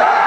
Yo,